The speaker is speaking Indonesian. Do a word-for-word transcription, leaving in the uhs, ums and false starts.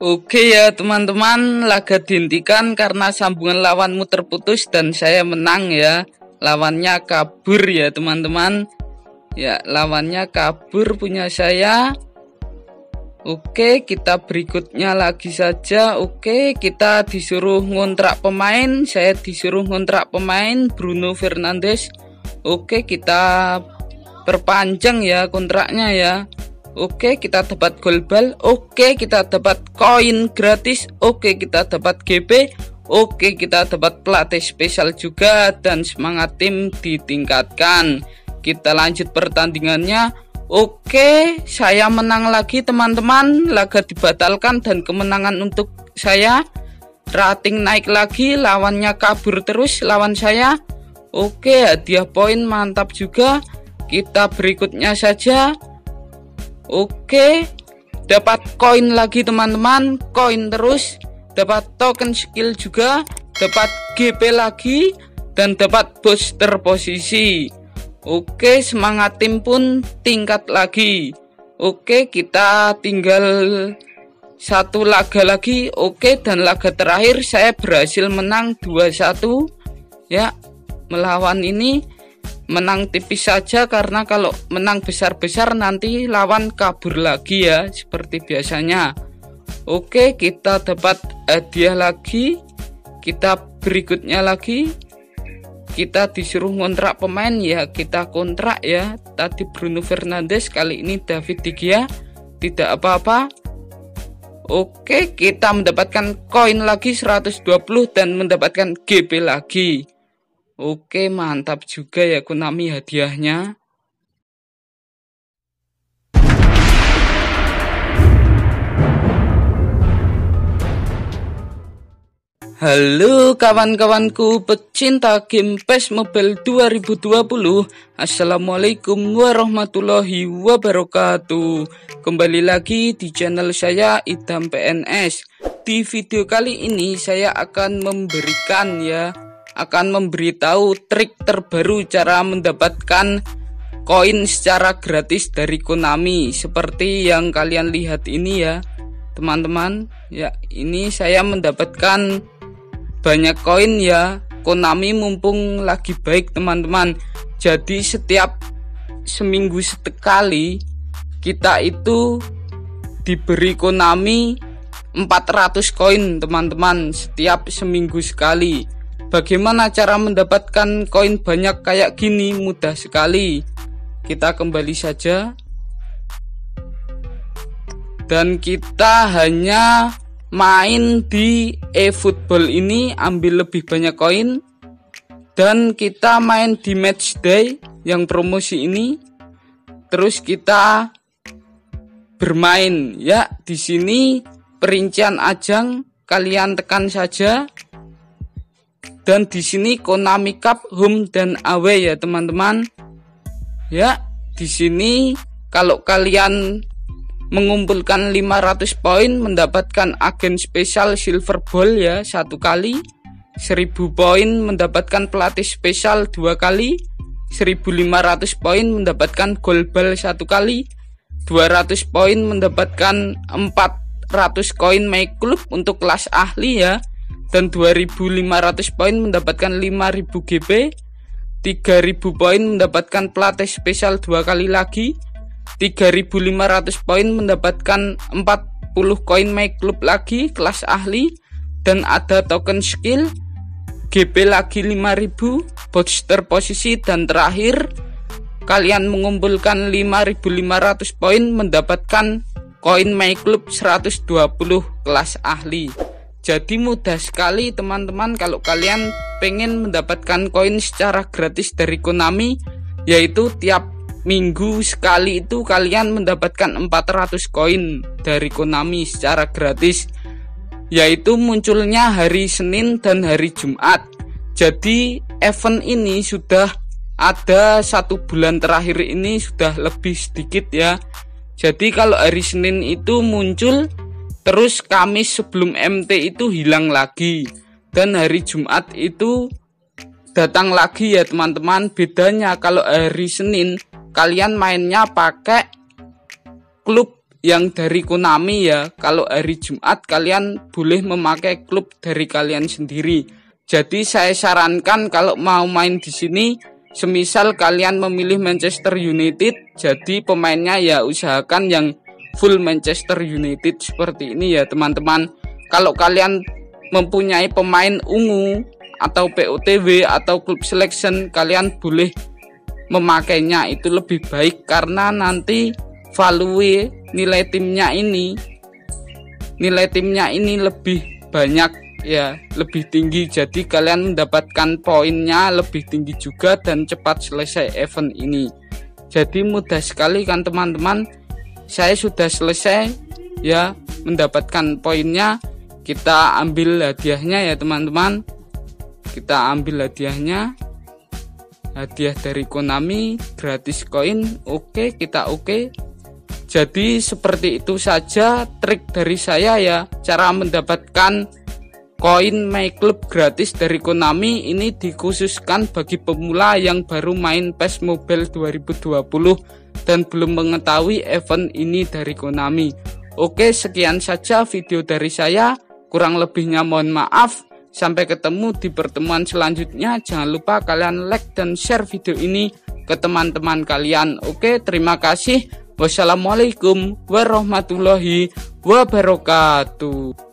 Oke ya teman-teman, laga dihentikan karena sambungan lawanmu terputus dan saya menang ya. Lawannya kabur ya teman-teman. Ya, lawannya kabur punya saya. Oke, kita berikutnya lagi saja. Oke, kita disuruh ngontrak pemain. Saya disuruh ngontrak pemain Bruno Fernandes. Oke, kita perpanjang ya kontraknya ya. Oke, kita dapat Gold Ball. Oke, kita dapat koin gratis. Oke, kita dapat G B. Oke, kita dapat pelatih spesial juga dan semangat tim ditingkatkan. Kita lanjut pertandingannya. Oke, saya menang lagi teman-teman. Laga dibatalkan dan kemenangan untuk saya. Rating naik lagi, lawannya kabur terus lawan saya. Oke, hadiah poin mantap juga. Kita berikutnya saja. Oke, dapat koin lagi teman-teman, koin terus, dapat token skill juga, dapat G P lagi, dan dapat booster posisi. Oke, semangat tim pun tingkat lagi. Oke, kita tinggal satu laga lagi. Oke, dan laga terakhir saya berhasil menang dua satu ya, melawan ini. Menang tipis saja karena kalau menang besar-besar nanti lawan kabur lagi ya, seperti biasanya. Oke, kita dapat hadiah lagi. Kita berikutnya lagi. Kita disuruh kontrak pemain ya, kita kontrak ya. Tadi Bruno Fernandes, kali ini David De Gea. Tidak apa-apa. Oke, kita mendapatkan koin lagi seratus dua puluh dan mendapatkan G P lagi. Oke, mantap juga ya Konami hadiahnya. Halo kawan-kawanku pecinta game P E S Mobile dua ribu dua puluh. Assalamualaikum warahmatullahi wabarakatuh. Kembali lagi di channel saya Idam P N S. Di video kali ini saya akan memberikan ya akan memberitahu trik terbaru cara mendapatkan koin secara gratis dari Konami, seperti yang kalian lihat ini ya teman-teman. Ya, ini saya mendapatkan banyak koin ya. Konami mumpung lagi baik teman-teman, jadi setiap seminggu sekali kita itu diberi Konami empat ratus koin teman-teman, setiap seminggu sekali. Bagaimana cara mendapatkan koin banyak kayak gini? Mudah sekali. Kita kembali saja. Dan kita hanya main di eFootball ini, ambil lebih banyak koin. Dan kita main di Match Day yang promosi ini. Terus kita bermain ya. Di sini perincian ajang kalian tekan saja. Dan di sini Konami Cup home dan away ya teman-teman. Ya, di sini kalau kalian mengumpulkan lima ratus poin mendapatkan agen spesial Silver Ball ya satu kali, seribu poin mendapatkan pelatih spesial dua kali, seribu lima ratus poin mendapatkan Gold Ball satu kali, dua ratus poin mendapatkan empat ratus koin My Club untuk kelas ahli ya. Dan dua ribu lima ratus poin mendapatkan lima ribu G B, tiga ribu poin mendapatkan pelatih spesial dua kali lagi, tiga ribu lima ratus poin mendapatkan empat puluh koin My Club lagi kelas ahli, dan ada token skill G B lagi lima ribu, booster posisi, dan terakhir kalian mengumpulkan lima ribu lima ratus poin mendapatkan koin My Club seratus dua puluh kelas ahli. Jadi mudah sekali teman-teman kalau kalian pengen mendapatkan koin secara gratis dari Konami, yaitu tiap minggu sekali itu kalian mendapatkan empat ratus koin dari Konami secara gratis, yaitu munculnya hari Senin dan hari Jumat. Jadi event ini sudah ada satu bulan terakhir ini sudah lebih sedikit ya. Jadi kalau hari Senin itu muncul, terus Kamis sebelum M T itu hilang lagi, dan hari Jumat itu datang lagi ya teman-teman. Bedanya kalau hari Senin kalian mainnya pakai klub yang dari Konami ya, kalau hari Jumat kalian boleh memakai klub dari kalian sendiri. Jadi saya sarankan kalau mau main di sini, semisal kalian memilih Manchester United, jadi pemainnya ya usahakan yang full Manchester United seperti ini ya teman-teman. Kalau kalian mempunyai pemain ungu atau P O T W atau klub selection, kalian boleh memakainya, itu lebih baik karena nanti value nilai timnya ini nilai timnya ini lebih banyak ya, lebih tinggi, jadi kalian mendapatkan poinnya lebih tinggi juga dan cepat selesai event ini. Jadi mudah sekali kan teman-teman, saya sudah selesai ya mendapatkan poinnya, kita ambil hadiahnya ya teman-teman, kita ambil hadiahnya, hadiah dari Konami gratis koin, oke kita oke. Jadi seperti itu saja trik dari saya ya, cara mendapatkan koin My Club gratis dari Konami ini dikhususkan bagi pemula yang baru main P E S Mobile dua ribu dua puluh dan belum mengetahui event ini dari Konami. Oke, sekian saja video dari saya, kurang lebihnya mohon maaf. Sampai ketemu di pertemuan selanjutnya. Jangan lupa kalian like dan share video ini ke teman-teman kalian. Oke, terima kasih. Wassalamualaikum warahmatullahi wabarakatuh.